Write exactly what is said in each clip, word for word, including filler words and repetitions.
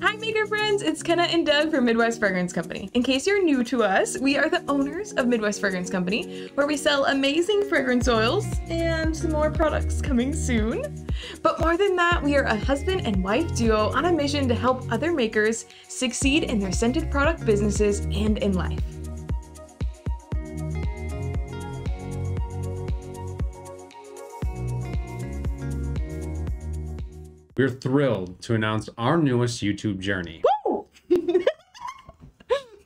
Hi maker friends, it's Kenna and Doug from Midwest Fragrance Company. In case you're new to us, we are the owners of Midwest Fragrance Company, where we sell amazing fragrance oils and some more products coming soon. But more than that, we are a husband and wife duo on a mission to help other makers succeed in their scented product businesses and in life. We're thrilled to announce our newest YouTube journey. Woo!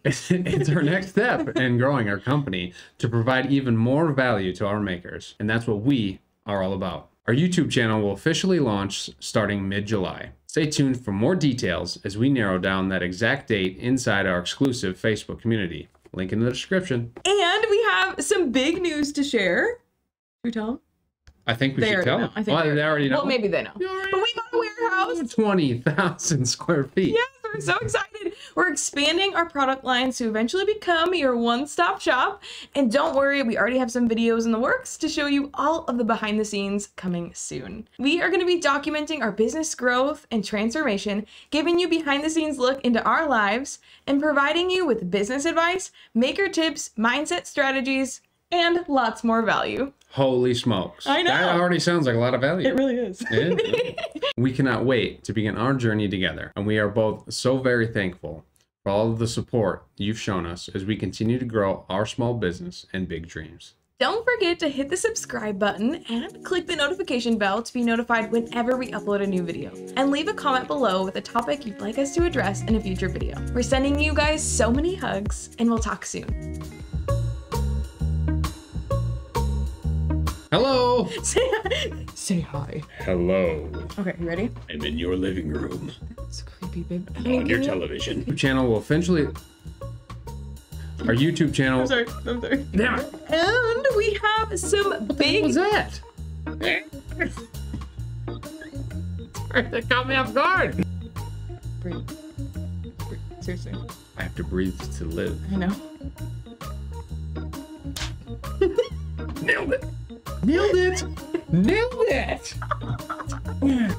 it's, it's our next step in growing our company to provide even more value to our makers. And that's what we are all about. Our YouTube channel will officially launch starting mid-July. Stay tuned for more details as we narrow down that exact date inside our exclusive Facebook community. Link in the description. And we have some big news to share. Should we tell them? I think we they should tell know. I think well, they already know. Well, maybe they know. But we got a warehouse. twenty thousand square feet. Yes, we're so excited. We're expanding our product lines to eventually become your one-stop shop. And don't worry, we already have some videos in the works to show you all of the behind the scenes coming soon. We are going to be documenting our business growth and transformation, giving you behind the scenes look into our lives, and providing you with business advice, maker tips, mindset strategies, and lots more value. Holy smokes. I know. That already sounds like a lot of value. It really is. It, it. We cannot wait to begin our journey together. And we are both so very thankful for all of the support you've shown us as we continue to grow our small business and big dreams. Don't forget to hit the subscribe button and click the notification bell to be notified whenever we upload a new video. And leave a comment below with a topic you'd like us to address in a future video. We're sending you guys so many hugs, and we'll talk soon. Hello. Say, say hi. Hello. Okay, you ready? I'm in your living room. That's creepy, babe. On your television. Our channel will eventually. Our YouTube channel. I'm sorry. I'm sorry. Yeah. And we have some what big. What was that? Sorry, that caught me off guard. Breathe. Breathe. Seriously. I have to breathe to live. I know. Nailed it. Nailed it! Nailed it!